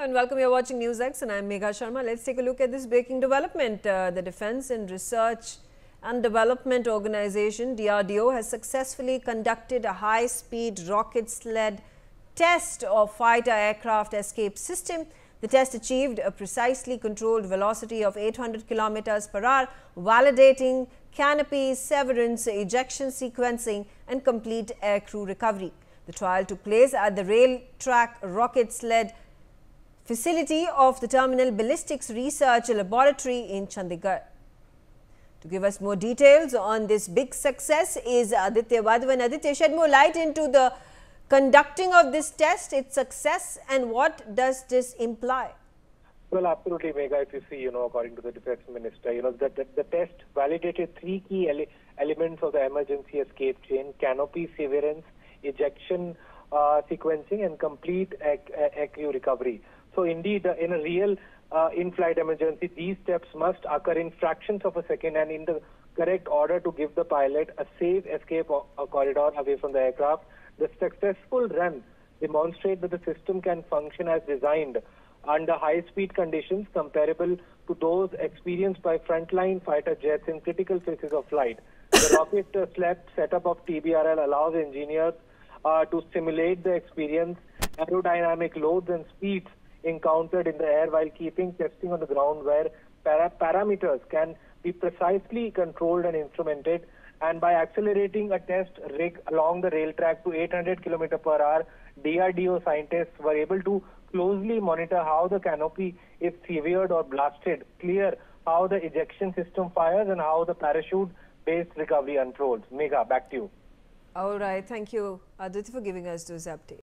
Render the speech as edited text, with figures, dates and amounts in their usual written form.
and welcome. You're watching NewsX and I'm Megha Sharma. Let's take a look at this breaking development. The Defence and Research and Development Organisation (DRDO) has successfully conducted a high-speed rocket sled test of fighter aircraft escape system. The test achieved a precisely controlled velocity of 800 km/h, validating canopy severance, ejection sequencing, and complete aircrew recovery. The trial took place at the rail track rocket sled facility of the Terminal Ballistics Research Laboratory in Chandigarh. To give us more details on this big success is Aditya Vadvani. Aditya, shed more light into the conducting of this test, its success, and what does this imply? Well, absolutely, Megha. If you see, according to the defense minister, the test validated three key elements of the emergency escape chain: canopy severance, ejection sequencing, and complete aircrew recovery. So indeed, in a real in-flight emergency, these steps must occur in fractions of a second and in the correct order to give the pilot a safe escape corridor away from the aircraft. The successful run demonstrates that the system can function as designed under high-speed conditions comparable to those experienced by frontline fighter jets in critical phases of flight. The rocket setup of TBRL allows engineers to simulate the experience, aerodynamic loads and speeds encountered in the air while keeping testing on the ground, where parameters can be precisely controlled and instrumented. And by accelerating a test rig along the rail track to 800 km/h, DRDO scientists were able to closely monitor how the canopy is severed or blasted, clear how the ejection system fires, and how the parachute-based recovery unfolds. Megha, back to you. All right. Thank you, Aditya, for giving us those updates.